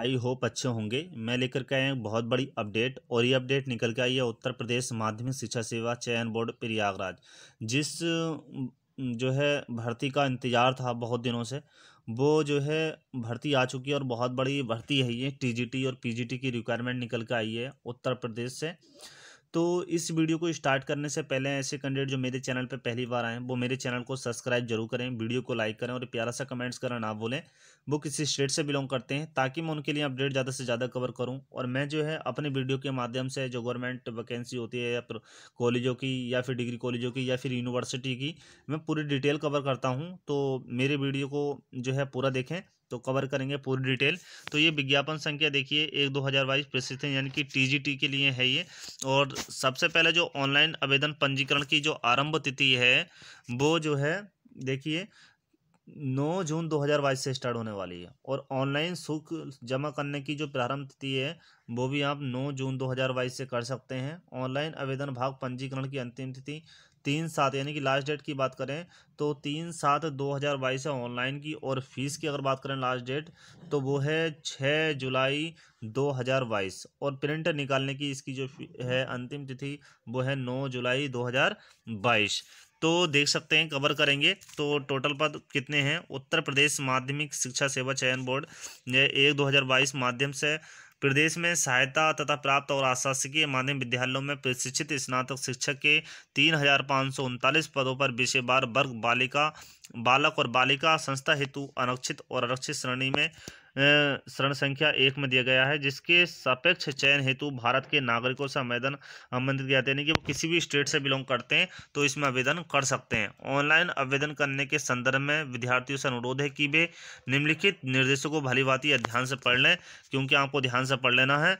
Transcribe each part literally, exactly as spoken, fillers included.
I hope अच्छे होंगे। मैं लेकर के आया बहुत बड़ी अपडेट और ये अपडेट निकल के आई है उत्तर प्रदेश माध्यमिक शिक्षा सेवा चयन बोर्ड प्रयागराज। जिस जो है भर्ती का इंतज़ार था बहुत दिनों से, वो जो है भर्ती आ चुकी है और बहुत बड़ी भर्ती है ये। टीजीटी और पीजीटी की रिक्वायरमेंट निकल के आई है उत्तर प्रदेश से। तो इस वीडियो को स्टार्ट करने से पहले ऐसे कैंडिडेट जो मेरे चैनल पर पहली बार आएँ वो मेरे चैनल को सब्सक्राइब जरूर करें, वीडियो को लाइक करें और प्यारा सा कमेंट्स करना ना भूलें वो किसी स्टेट से बिलोंग करते हैं, ताकि मैं उनके लिए अपडेट ज़्यादा से ज़्यादा कवर करूं। और मैं जो है अपने वीडियो के माध्यम से जो गवर्नमेंट वैकेंसी होती है या फिर कॉलेजों की या फिर डिग्री कॉलेजों की या फिर यूनिवर्सिटी की मैं पूरी डिटेल कवर करता हूँ। तो मेरे वीडियो को जो है पूरा देखें तो कवर करेंगे पूरी डिटेल। तो ये विज्ञापन संख्या देखिए एक दो हज़ार बाईस प्रसिद्ध है, यानी कि टीजीटी के लिए है ये। और सबसे पहले जो ऑनलाइन आवेदन पंजीकरण की जो आरंभ तिथि है वो जो है देखिए नौ जून दो हज़ार बाईस से स्टार्ट होने वाली है। और ऑनलाइन शुल्क जमा करने की जो प्रारंभ तिथि है वो भी आप नौ जून दो हज़ार बाईस से कर सकते हैं। ऑनलाइन आवेदन भाग पंजीकरण की अंतिम तिथि तीन सात यानी कि लास्ट डेट की बात करें तो तीन सात दो हज़ार बाईस है ऑनलाइन की। और फीस की अगर बात करें लास्ट डेट तो वो है छः जुलाई दो हज़ार बाईस। और प्रिंट निकालने की इसकी जो है अंतिम तिथि वो है नौ जुलाई दो हज़ार बाईस। तो देख सकते हैं कवर करेंगे। तो टोटल पद कितने हैं उत्तर प्रदेश माध्यमिक शिक्षा सेवा चयन बोर्ड ने एक दो हज़ार बाईस माध्यम से प्रदेश में सहायता तथा प्राप्त और अशासकीय माध्यमिक विद्यालयों में प्रशिक्षित स्नातक शिक्षक के तीन हज़ार पाँच सौ उनतालीस पदों पर विषयवार वर्ग बालिका बालक और बालिका संस्था हेतु अनक्षित और आरक्षित श्रेणी में शरण संख्या एक में दिया गया है, जिसके सापेक्ष चयन हेतु भारत के नागरिकों से आवेदन आमंत्रित किया जाता है, यानी कि वो किसी भी स्टेट से बिलोंग करते हैं तो इसमें आवेदन कर सकते हैं। ऑनलाइन आवेदन करने के संदर्भ में विद्यार्थियों से अनुरोध है कि वे निम्नलिखित निर्देशों को भलीभांति ध्यान से पढ़ लें, क्योंकि आपको ध्यान से पढ़ लेना है।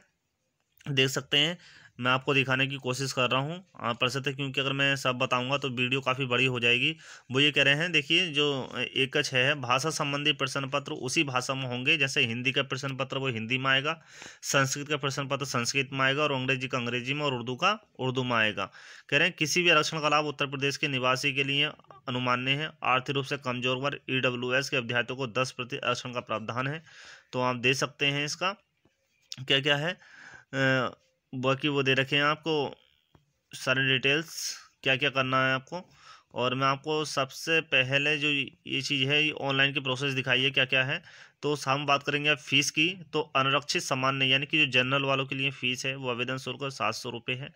देख सकते हैं मैं आपको दिखाने की कोशिश कर रहा हूँ आप पढ़ सकते हैं, क्योंकि अगर मैं सब बताऊँगा तो वीडियो काफ़ी बड़ी हो जाएगी। वो ये कह रहे हैं देखिए जो एक का छः है, भाषा संबंधी प्रश्न पत्र उसी भाषा में होंगे, जैसे हिंदी का प्रश्न पत्र वो हिंदी में आएगा, संस्कृत का प्रश्न पत्र संस्कृत में आएगा और अंग्रेजी का अंग्रेजी में और उर्दू का उर्दू में आएगा। कह रहे हैं किसी भी आरक्षण का लाभ उत्तर प्रदेश के निवासी के लिए अनुमान्य है। आर्थिक रूप से कमजोर वर्ग ईडब्ल्यूएस के अभ्यर्थियों को दस प्रति आरक्षण का प्रावधान है। तो आप दे सकते हैं इसका क्या क्या है, बाकी वो दे रखे हैं आपको सारे डिटेल्स क्या क्या करना है आपको। और मैं आपको सबसे पहले जो ये चीज़ है ये ऑनलाइन की प्रोसेस दिखाई है क्या क्या है। तो हम बात करेंगे आप फीस की, तो अनारक्षित सामान्य यानी कि जो जनरल वालों के लिए फ़ीस है वो आवेदन शुल्क सात सौ रुपये है।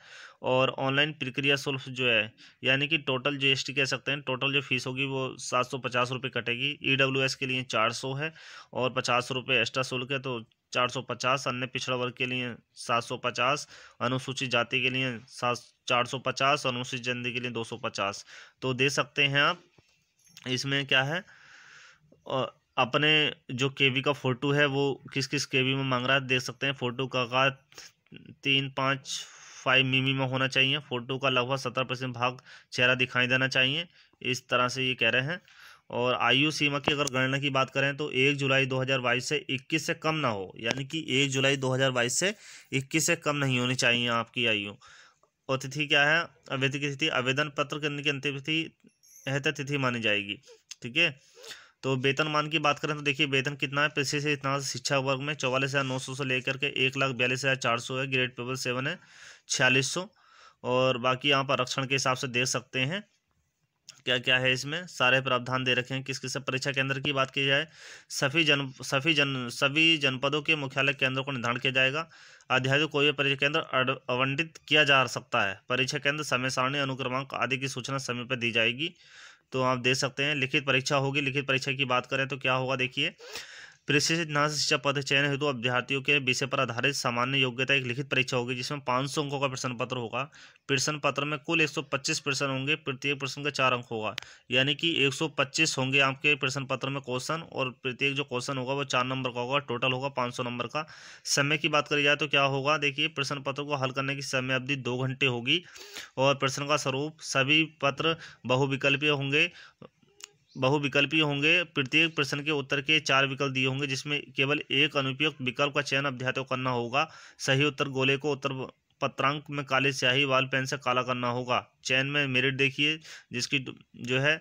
और ऑनलाइन प्रक्रिया शुल्क जो है यानी कि टोटल जो एस टी कह सकते हैं टोटल जो फीस होगी वो सात सौ पचास रुपये कटेगी। ई डब्ल्यू एस के लिए चार सौ है और पचास रुपये एक्स्ट्रा शुल्क है तो चार सौ पचास। अन्य पिछड़ा वर्ग के लिए सात सौ पचास, अनुसूचित जाति के लिए सात चार सौ पचास अनुसूचित जनजाति के लिए दो सौ पचास। तो दे सकते हैं आप इसमें क्या है। और अपने जो केवी का फोटो है वो किस किस केवी में मांग रहा है देख सकते हैं। फोटो का आकार तीन पाँच फाइव मिमी में होना चाहिए। फोटो का लगभग सत्रह परसेंट भाग चेहरा दिखाई देना चाहिए, इस तरह से ये कह रहे हैं। और आयु सीमा की अगर गणना की बात करें तो एक जुलाई दो हज़ार बाईस से इक्कीस से कम ना हो, यानी कि एक जुलाई दो हज़ार बाईस से इक्कीस से कम नहीं होनी चाहिए आपकी आयु। और तिथि क्या है आवेदन की तिथि, आवेदन पत्र करने की अंतिम तिथि है तिथि मानी जाएगी, ठीक है। तो वेतनमान की बात करें तो देखिए वेतन कितना है पेशे से इतना शिक्षा वर्ग में चौवालीस हज़ार नौ सौ से लेकर के एक लाख बयालीस हज़ार चार सौ है। ग्रेड पेपर सेवन है छियालीस सौ। और बाकी आप आरक्षण के हिसाब से देख सकते हैं क्या क्या है इसमें, सारे प्रावधान दे रखे हैं। किस किस परीक्षा केंद्र की बात की जाए सभी जन सभी जन सभी जनपदों के मुख्यालय केंद्रों को निर्धारण किया जाएगा। अध्यादेश कोई भी परीक्षा केंद्र आवंटित किया जा सकता है। परीक्षा केंद्र समय सारणी अनुक्रमांक आदि की सूचना समय पर दी जाएगी। तो आप देख सकते हैं लिखित परीक्षा होगी। लिखित परीक्षा की बात करें तो क्या होगा देखिए, प्रशिक्षित नागरिक शिक्षा पद चयन हेतु अभ्यर्थियों के विषय पर आधारित सामान्य योग्यता एक लिखित परीक्षा होगी, जिसमें पाँच सौ अंकों का प्रश्न पत्र होगा। प्रश्न पत्र में कुल एक सौ पच्चीस प्रश्न होंगे, प्रत्येक प्रश्न का चार अंक होगा, यानी कि एक सौ पच्चीस होंगे आपके प्रश्न पत्र में क्वेश्चन। और प्रत्येक जो क्वेश्चन होगा वो चार नंबर का होगा, टोटल होगा पाँच सौ नंबर का। समय की बात करी जाए तो क्या होगा देखिए, प्रश्न पत्र को हल करने की समय अवधि दो घंटे होगी। और प्रश्न का स्वरूप सभी पत्र बहुविकल्पीय होंगे बहुविकल्पीय होंगे। प्रत्येक प्रश्न के उत्तर के चार विकल्प दिए होंगे, जिसमें केवल एक अनुपयुक्त विकल्प का चयन अभ्यर्थियों को करना होगा। सही उत्तर गोले को उत्तर पत्रांक में काले स्याही वाल पेन से काला करना होगा। चयन में मेरिट देखिए जिसकी जो है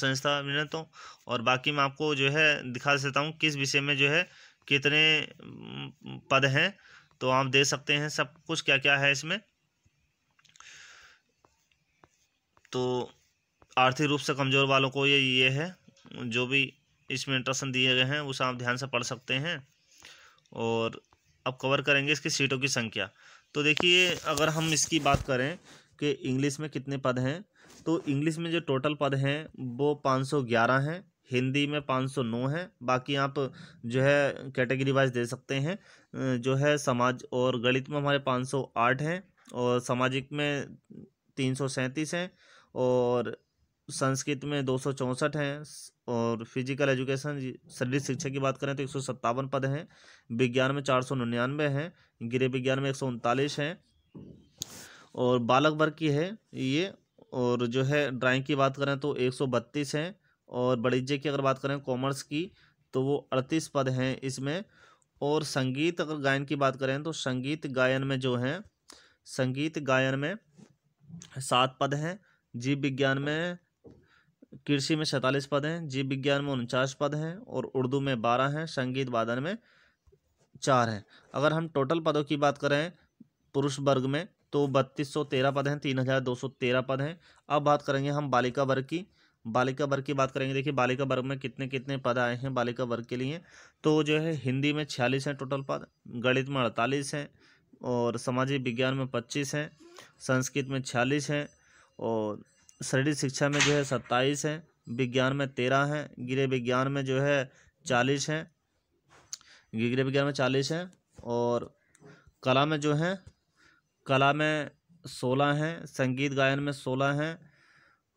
संस्था अभिनय। तो और बाकी मैं आपको जो है दिखा देता हूँ किस विषय में जो है कितने पद हैं, तो आप दे सकते हैं सब कुछ क्या क्या है इसमें। तो आर्थिक रूप से कमज़ोर वालों को ये ये है, जो भी इसमें इंटरेस्ट दिए गए हैं उसे आप ध्यान से पढ़ सकते हैं। और अब कवर करेंगे इसकी सीटों की संख्या। तो देखिए, अगर हम इसकी बात करें कि इंग्लिश में कितने पद हैं, तो इंग्लिश में जो टोटल पद हैं वो पाँच सौ ग्यारह हैं, हिंदी में पाँच सौ नौ हैं। बाकी आप जो है कैटेगरी वाइज दे सकते हैं, जो है समाज और गणित में हमारे पाँच सौ आठ हैं, और सामाजिक में तीन सौ सैंतीस हैं, और संस्कृत में दो सौ चौंसठ हैं, और फिजिकल एजुकेशन शारीरिक शिक्षा की बात करें तो एक सौ सत्तावन पद हैं, विज्ञान में चार सौ निन्यानवे हैं, गृह विज्ञान में एक सौ उनतालीस हैं, और बालक वर्ग की है ये। और जो है ड्राइंग की बात करें तो एक सौ बत्तीस हैं, और वाणिज्य की अगर बात करें कॉमर्स की तो वो अड़तीस पद हैं इसमें। और संगीत अगर गायन की बात करें तो संगीत गायन में जो है संगीत गायन में सात पद हैं, जीव विज्ञान में कृषि में सैंतालीस पद हैं, जीव विज्ञान में उनचास पद हैं, और उर्दू में बारह हैं, संगीत वादन में चार हैं। अगर हम टोटल पदों की बात करें पुरुष वर्ग में तो बत्तीस सौ तेरह पद हैं, तीन हज़ार दो सौ तेरह पद हैं। अब बात करेंगे हम बालिका वर्ग की। बालिका वर्ग की बात करेंगे, देखिए बालिका वर्ग में कितने कितने पद आए हैं बालिका वर्ग के लिए। तो जो है हिंदी में छियालीस हैं टोटल पद, गणित में अड़तालीस हैं, और सामाजिक विज्ञान में पच्चीस हैं, संस्कृत में छियालीस हैं, और शरीर शिक्षा में जो है सत्ताईस हैं, विज्ञान में तेरह हैं, गृह विज्ञान में जो है चालीस हैं गृह विज्ञान में चालीस हैं, और कला में जो है कला में सोलह हैं, संगीत गायन में सोलह हैं,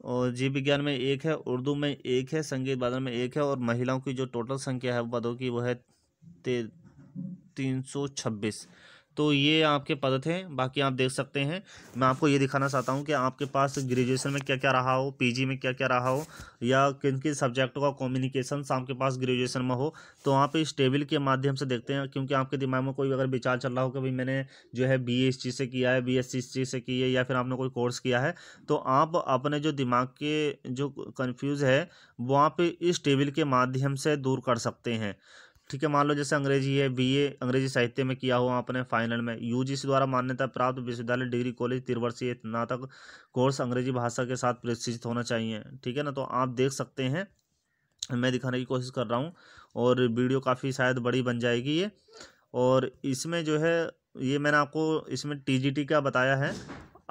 और जीव विज्ञान में एक है, उर्दू में एक है, संगीत वादन में एक है। और महिलाओं की जो टोटल संख्या है पदों की वो है तीन सौ छब्बीस। तो ये आपके पद थे, बाकी आप देख सकते हैं। मैं आपको ये दिखाना चाहता हूँ कि आपके पास ग्रेजुएशन में क्या क्या रहा हो, पीजी में क्या क्या रहा हो, या किन किन सब्जेक्टों का कॉम्बिनेशन आपके पास ग्रेजुएशन में हो, तो आप इस टेबल के माध्यम से देखते हैं। क्योंकि आपके दिमाग में कोई अगर विचार चल रहा हो कि भाई मैंने जो है बीए इस चीज़ से किया है, बीएससी इस चीज़ से की है, या फिर आपने कोई कोर्स किया है, तो आप अपने जो दिमाग के जो कन्फ्यूज है वो आप इस टेबल के माध्यम से दूर कर सकते हैं। ठीक है, मान लो जैसे अंग्रेजी है, बीए अंग्रेजी साहित्य में किया हुआ आपने फाइनल में, यूजीसी द्वारा मान्यता प्राप्त विश्वविद्यालय डिग्री कॉलेज त्रिवर्षीय स्नातक कोर्स अंग्रेजी भाषा के साथ प्रशिक्षित होना चाहिए। ठीक है ना, तो आप देख सकते हैं, मैं दिखाने की कोशिश कर रहा हूँ, और वीडियो काफ़ी शायद बड़ी बन जाएगी ये। और इसमें जो है ये मैंने आपको इसमें टीजीटी का बताया है।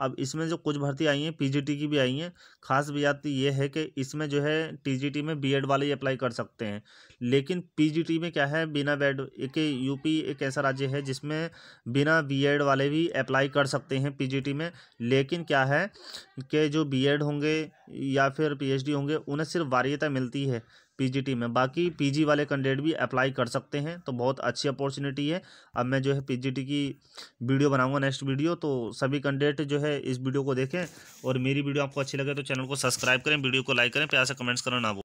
अब इसमें जो कुछ भर्ती आई हैं पीजीटी की भी आई हैं, खास बात ये है कि इसमें जो है टीजीटी में बीएड वाले अप्लाई कर सकते हैं, लेकिन पीजीटी में क्या है बिना बीएड, एक यूपी एक ऐसा राज्य है जिसमें बिना बीएड वाले भी अप्लाई कर सकते हैं पीजीटी में। लेकिन क्या है कि जो बीएड होंगे या फिर पीएचडी होंगे उन्हें सिर्फ वरीयता मिलती है पीजीटी में, बाकी पीजी वाले कैंडिडेट भी अप्लाई कर सकते हैं। तो बहुत अच्छी अपॉर्चुनिटी है। अब मैं जो है पीजीटी की वीडियो बनाऊंगा नेक्स्ट वीडियो, तो सभी कैंडिडेट जो है इस वीडियो को देखें। और मेरी वीडियो आपको अच्छी लगे तो चैनल को सब्सक्राइब करें, वीडियो को लाइक करें, प्यार से कमेंट्स करना ना भूलें।